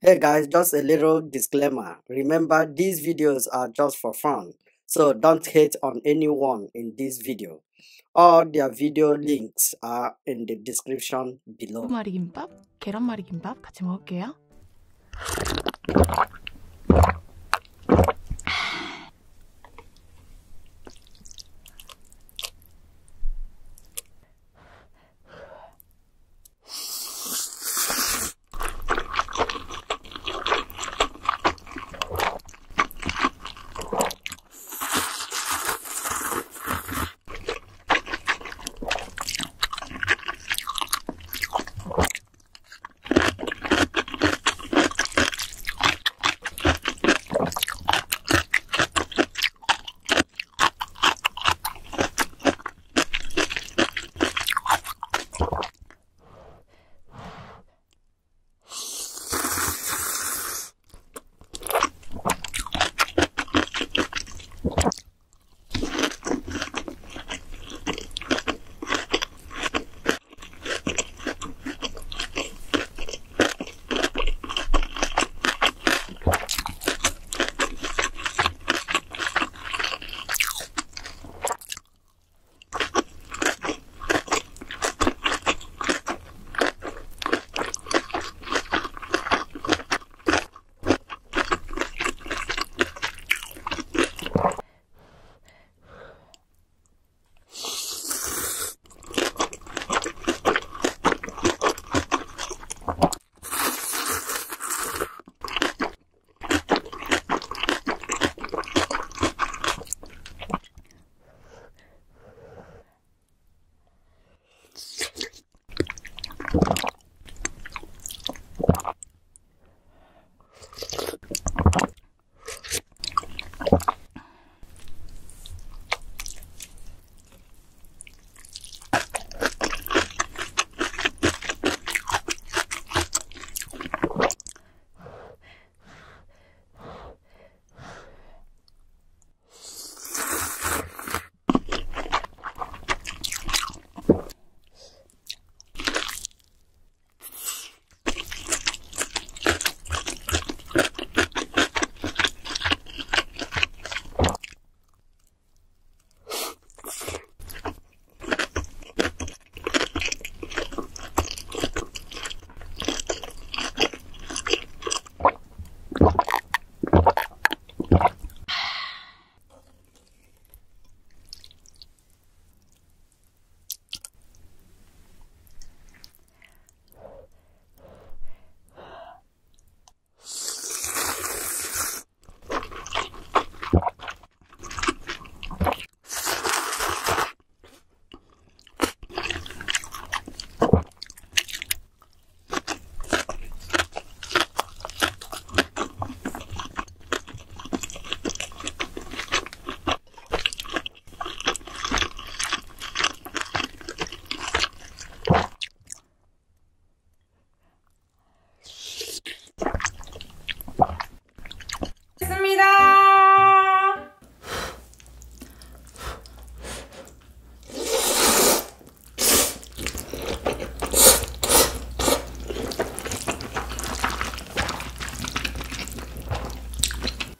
Hey guys, just a little disclaimer. Remember, these videos are just for fun, so don't hate on anyone in this video. All their video links are in the description below. 김밥, 계란말이 김밥 같이 먹을게요.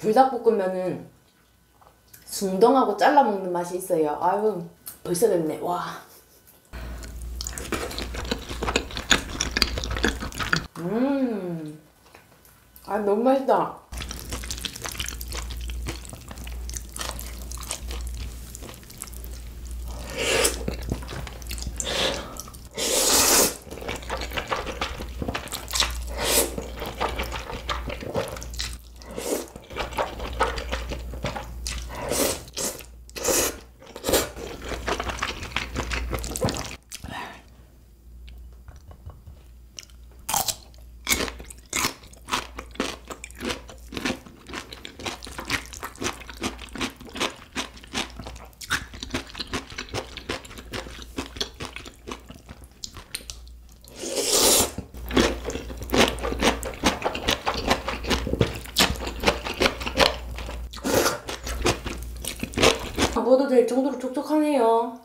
불닭볶음면은 숭덩하고 잘라 먹는 맛이 있어요. 아유, 벌써 됐네. 와. 아, 너무 맛있다. 먹어도 될 정도로 촉촉하네요.